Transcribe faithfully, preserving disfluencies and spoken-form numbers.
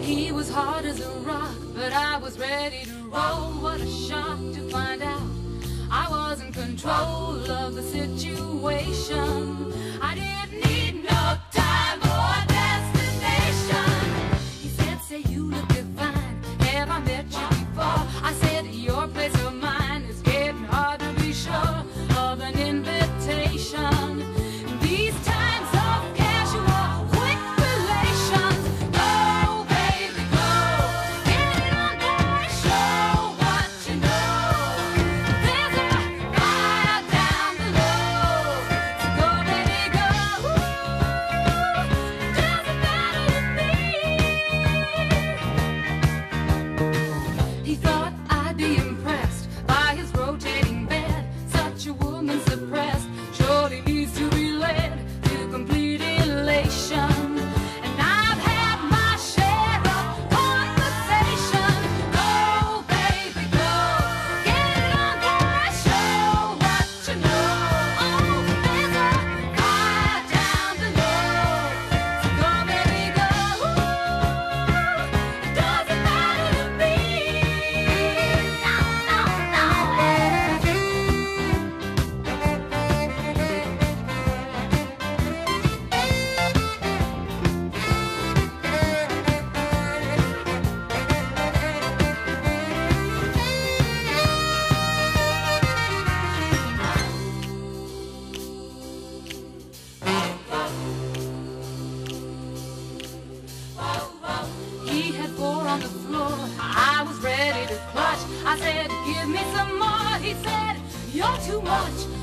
He was hard as a rock, but I was ready to roll. What a shock to find out I was in control of the situation. I didn't need no time or destination. He said, "Say, you look divine. Have I met you before?" I said, "Your place or mine." It's getting hard to be sure of an invitation. In these times of casual, quick relations, go, baby, go. Get it on down, show what you know. There's a fire down below. So go, baby, go. It doesn't matter to me. He thought I'd be impressed by his rotating bed. Such a woman suppressed surely needs to be led to complete elation. And I've had my share of conversation. Go, baby, go. Get it on down, show what you know. Oh, there's a fire down below. So go, baby, go. It doesn't matter to me. No, no, no. He had four on the floor. I was ready to clutch. I said, "Give me some more." He said, "You're too much."